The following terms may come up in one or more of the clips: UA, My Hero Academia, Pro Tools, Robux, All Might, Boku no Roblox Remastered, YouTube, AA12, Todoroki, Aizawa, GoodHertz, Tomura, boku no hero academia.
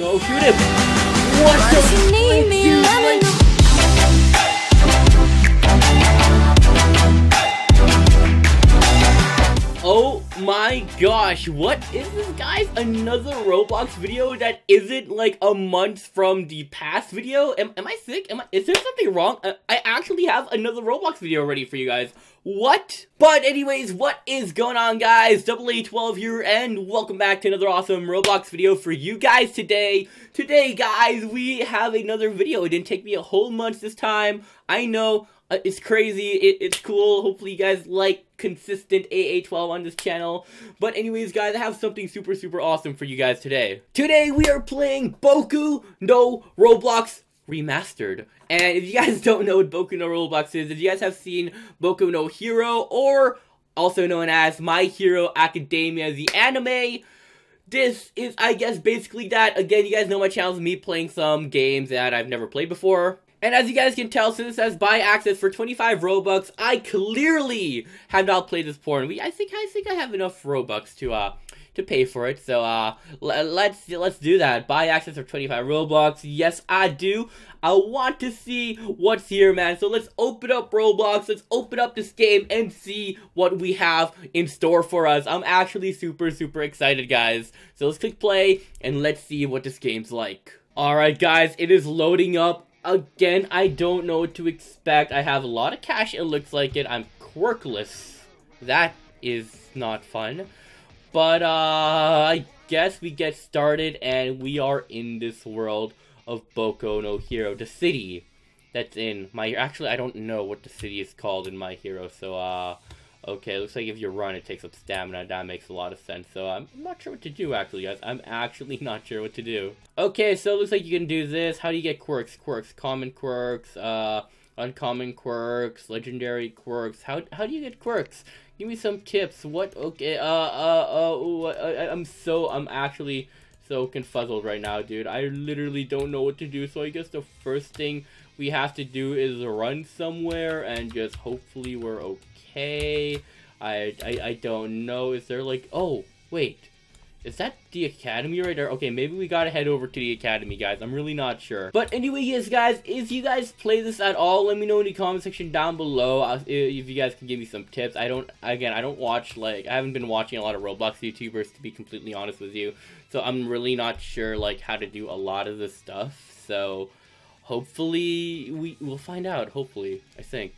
No, shoot him. What the name is? Oh my gosh, what is this, guys? Another Roblox video that isn't like a month from the past video? Am I sick? Is there something wrong? I actually have another Roblox video ready for you guys. What? But anyways, what is going on, guys? AA12 here, and welcome back to another awesome Roblox video for you guys today. Today, guys, we have another video. It didn't take me a whole month this time. I know, it's crazy. It's cool. Hopefully, you guys like consistent AA12 on this channel. But anyways, guys, I have something super, super awesome for you guys today. Today, we are playing Boku no Roblox Remastered. And if you guys don't know what Boku no Roblox is, if you guys have seen Boku no Hero, or also known as My Hero Academia, the anime, this is, I guess, basically that. Again, you guys know my channel is me playing some games that I've never played before. And as you guys can tell, since it says buy access for 25 Robux, I clearly have not played this porn. I think I have enough Robux to pay for it. So let's do that. Buy access for 25 Robux. Yes, I do. I want to see what's here, man. So let's open up Roblox. Let's open up this game and see what we have in store for us. I'm actually super, super excited, guys. So let's click play and let's see what this game's like. All right, guys, it is loading up. Again, I don't know what to expect. I have a lot of cash, it looks like it. I'm quirkless. That is not fun. But, I guess we get started, and we are in this world of Boku no Hero. The city that's in My Hero. Actually, I don't know what the city is called in My Hero, so, okay, it looks like if you run, it takes up stamina. That makes a lot of sense. So I'm not sure what to do, actually, guys. I'm actually not sure what to do. Okay, so it looks like you can do this. How do you get quirks? Quirks, common quirks, uncommon quirks, legendary quirks. How do you get quirks? Give me some tips. What? Okay, I'm actually so confuzzled right now, dude. I literally don't know what to do. So I guess the first thing we have to do is run somewhere and just hopefully we're okay. Hey, I don't know. Is there like, oh, wait. Is that the academy right there? Okay, maybe we gotta head over to the academy, guys. I'm really not sure. But anyway, yes, guys, if you guys play this at all, let me know in the comment section down below if you guys can give me some tips. I don't watch, like, I haven't been watching a lot of Roblox YouTubers, to be completely honest with you. So I'm really not sure, like, how to do a lot of this stuff. So hopefully we'll find out. Hopefully, I think.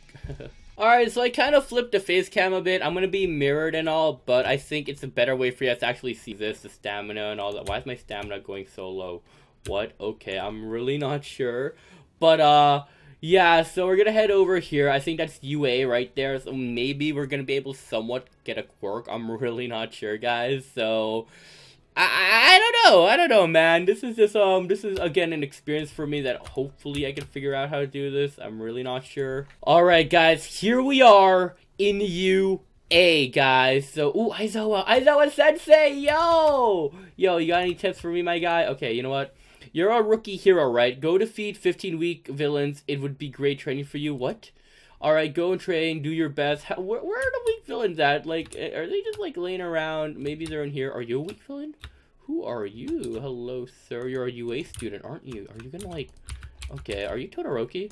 Alright, so I kind of flipped the face cam a bit. I'm gonna be mirrored and all, but I think it's a better way for you guys to actually see this, the stamina and all that. Why is my stamina going so low? What? Okay, I'm really not sure. But, yeah, so we're gonna head over here. I think that's UA right there, so maybe we're gonna be able to somewhat get a quirk. I'm really not sure, guys, so I don't know, man. This is again an experience for me that hopefully I can figure out how to do this. I'm really not sure. All right, guys, here we are in UA, guys. So, ooh, Aizawa Sensei, yo, you got any tips for me, my guy? Okay, you know what? You're a rookie hero, right? Go defeat 15-week villains. It would be great training for you. What? All right, go and train. Do your best. Where are the weak villains at? Like, are they just like laying around? Maybe they're in here. Are you a weak villain? Who are you? Hello, sir. You're a UA student, aren't you? Are you gonna like? Okay, are you Todoroki?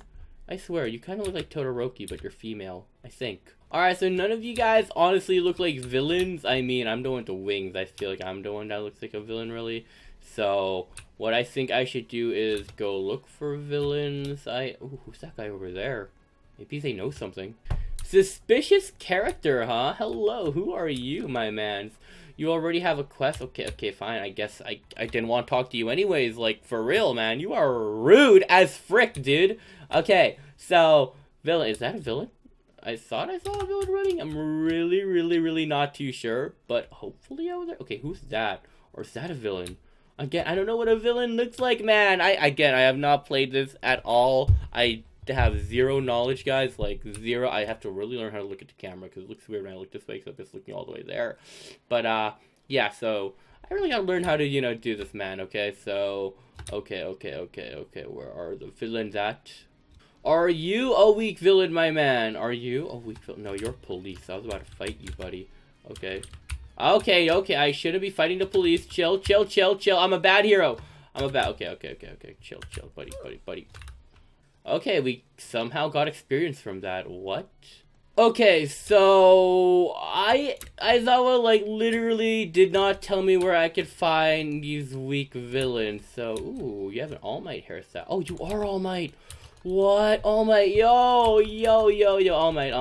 I swear, you kind of look like Todoroki, but you're female. I think. All right, so none of you guys honestly look like villains. I mean, I'm the one with the wings. I feel like I'm the one that looks like a villain, really. So what I think I should do is go look for villains. Ooh, who's that guy over there? Maybe they know something. Suspicious character, huh? Hello, who are you, my man? You already have a quest? Okay, fine. I guess I didn't want to talk to you anyways. Like, for real, man. You are rude as frick, dude. Okay, so, villain. Is that a villain? I thought I saw a villain running. I'm really, really, really not too sure. But hopefully I was there. Okay, who's that? Or is that a villain? Again, I don't know what a villain looks like, man. Again, I have not played this at all. I have zero knowledge, guys, like zero. I have to really learn how to look at the camera because it looks weird when I look this way because I'm just looking all the way there. But yeah, so I really gotta learn how to, you know, do this, man. Okay, so okay, where are the villains at? Are you a weak villain, my man? Are you a weak villain? No, you're police. I was about to fight you, buddy. Okay, I shouldn't be fighting the police. Chill. I'm a bad hero. I'm about, okay. Chill, buddy. Okay, we somehow got experience from that. What? Okay, so Aizawa like literally did not tell me where I could find these weak villains. So, ooh, you have an All Might hairstyle. Oh, you are All Might. What? All Might, yo. All Might.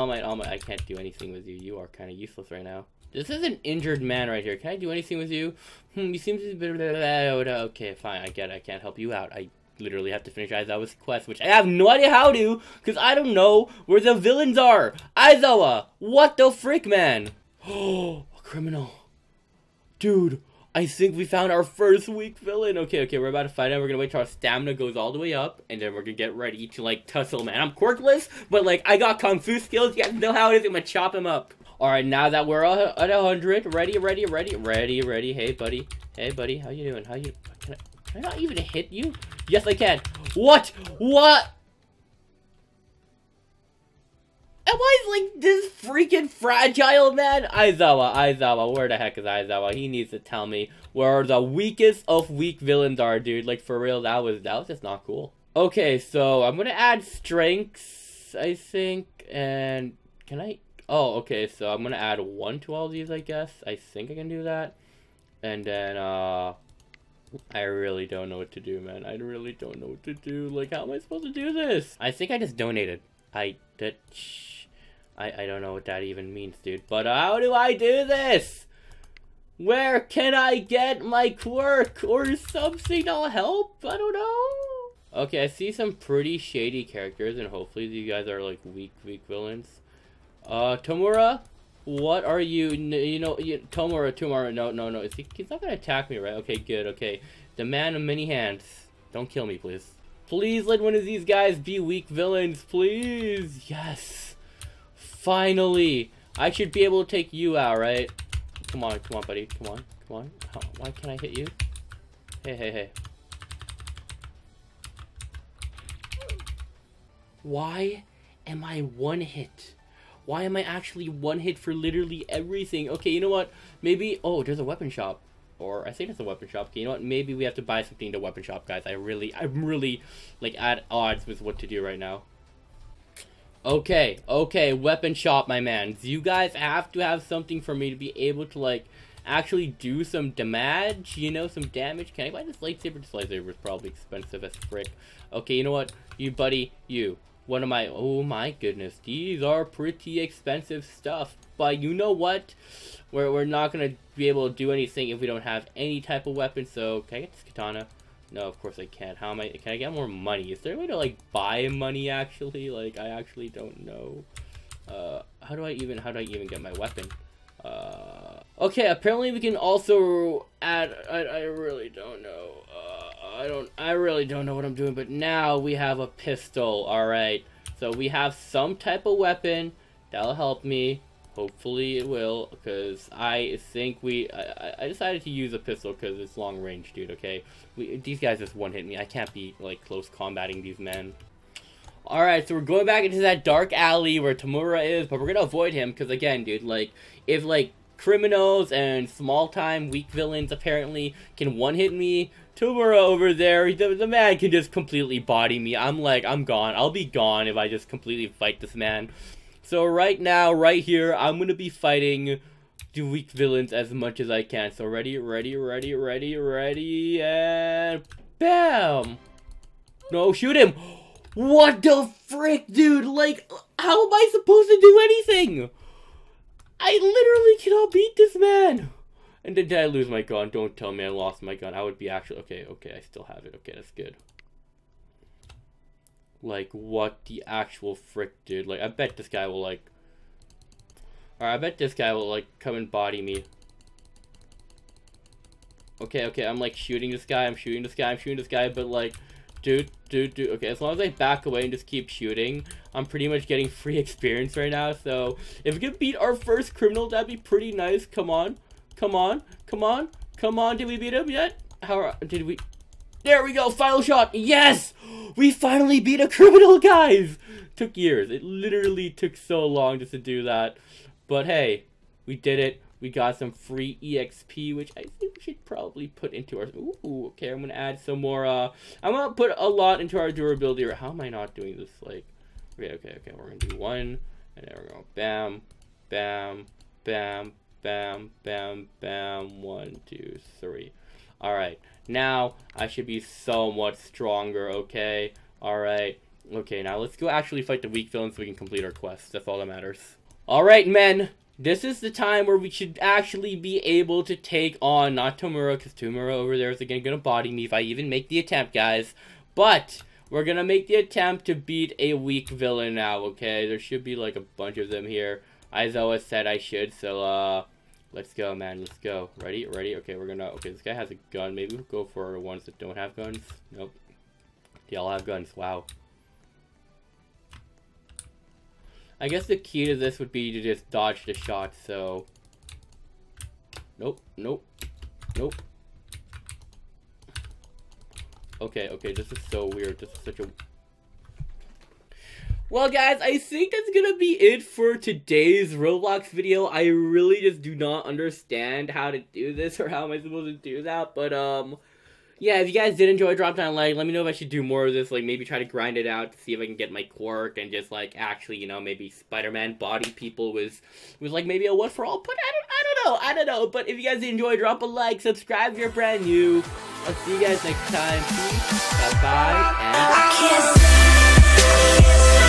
I can't do anything with you. You are kind of useless right now. This is an injured man right here. Can I do anything with you? You seem to be... Okay, fine. I get it. I can't help you out. I literally have to finish Aizawa's quest, which I have no idea how to, because I don't know where the villains are. Aizawa, what the frick, man? Oh, a criminal. Dude, I think we found our first weak villain. Okay, we're about to fight him. We're gonna wait till our stamina goes all the way up, and then we're gonna get ready to, like, tussle, man. I'm quirkless, but, like, I got kung fu skills. You guys know how it is. I'm gonna chop him up. Alright, now that we're at 100, ready. Hey, buddy, how you doing? Can I not even hit you? Yes, I can. What? Am I, like, this freaking fragile, man? Aizawa, where the heck is Aizawa? He needs to tell me where the weakest of weak villains are, dude. Like, for real, that was just not cool. Okay, so I'm gonna add strengths, I think, and can I... Oh, okay, so I'm gonna add 1 to all these, I guess. I think I can do that. And then, I really don't know what to do, man. Like, how am I supposed to do this? I think I just donated. I don't know what that even means, dude. But how do I do this? Where can I get my quirk or something that'll help? I don't know. Okay, I see some pretty shady characters, and hopefully these guys are, like, weak villains. Tomura, what are you? Tomura. No. He's not gonna attack me, right? Okay, good. Okay, the man of many hands. Don't kill me, please. Please let one of these guys be weak villains, please. Yes. Finally, I should be able to take you out, right? Come on, buddy. Come on. Why can't I hit you? Hey. Why am I one hit? Why am I actually one hit for literally everything? Okay, you know what? Maybe... Oh, there's a weapon shop. Or, I think it's a weapon shop. Okay, you know what? Maybe we have to buy something in the weapon shop, guys. I'm really, like, at odds with what to do right now. Okay, weapon shop, my man. You guys have to have something for me to be able to, like, actually do some damage. You know, some damage. Can I buy this lightsaber? This lightsaber is probably expensive as frick. Okay, you know what? You, buddy, you. What am I? Oh my goodness, these are pretty expensive stuff. But you know what? We're not gonna be able to do anything if we don't have any type of weapon. So can I get this katana? No, of course I can't. How am I? Can I get more money? Is there a way to like buy money? Actually, like I actually don't know. How do I even get my weapon? Okay. Apparently we can also add. I really don't know. I really don't know what I'm doing, but now we have a pistol. All right, so we have some type of weapon that'll help me. Hopefully it will, because I think I decided to use a pistol because it's long range, dude. Okay, these guys just one hit me. I can't be like close combating these men. All right, so we're going back into that dark alley where Tomura is, but we're gonna avoid him because again, dude, like if like criminals and small-time weak villains apparently can one-hit me. Tomura over there, the man can just completely body me. I'm gone. I'll be gone if I just completely fight this man. So right now, right here, I'm gonna be fighting the weak villains as much as I can. So ready, and bam! No, shoot him! What the frick, dude? Like, how am I supposed to do anything? I literally cannot beat this man! And did I lose my gun? Don't tell me I lost my gun. I would be actually... Okay, I still have it. Okay, that's good. Like, what the actual frick, dude? Like, I bet this guy will, like... Alright, I bet this guy will, like, come and body me. Okay, I'm, like, shooting this guy, but, like... Dude. Okay, as long as I back away and just keep shooting, I'm pretty much getting free experience right now. So if we could beat our first criminal, that'd be pretty nice. Come on. Did we beat him yet? There we go. Final shot. Yes, we finally beat a criminal, guys. Took years. It literally took so long just to do that. But hey, we did it. We got some free EXP, which I think we should probably put into our... Ooh, okay, I'm going to add some more... I'm going to put a lot into our durability. How am I not doing this? Like, okay. We're going to do one, and then we're going to bam, bam, bam, bam, bam, bam. 1, 2, 3. All right. Now, I should be somewhat stronger, okay? All right. Okay, now let's go actually fight the weak villain so we can complete our quest. That's all that matters. All right, men. This is the time where we should actually be able to take on, not Tomura, because Tomura over there is again going to body me if I even make the attempt, guys. But we're going to make the attempt to beat a weak villain now, okay? There should be like a bunch of them here. Aizawa said I should, so let's go, man. Let's go. Ready? Ready? Okay, we're going to... Okay, this guy has a gun. Maybe we'll go for ones that don't have guns. Nope. They all have guns. Wow. I guess the key to this would be to just dodge the shot, so... Nope, nope, nope. Okay, this is so weird. This is such a... Well, guys, I think that's gonna be it for today's Roblox video. I really just do not understand how to do this, or how am I supposed to do that, but, yeah, if you guys did enjoy, drop down a like. Let me know if I should do more of this, like, maybe try to grind it out to see if I can get my quirk and just, like, actually, you know, maybe Spider-Man body people was like, maybe a once for all, but I don't know, but if you guys did enjoy, drop a like, subscribe if you're brand new. I'll see you guys next time. Peace, bye-bye, and...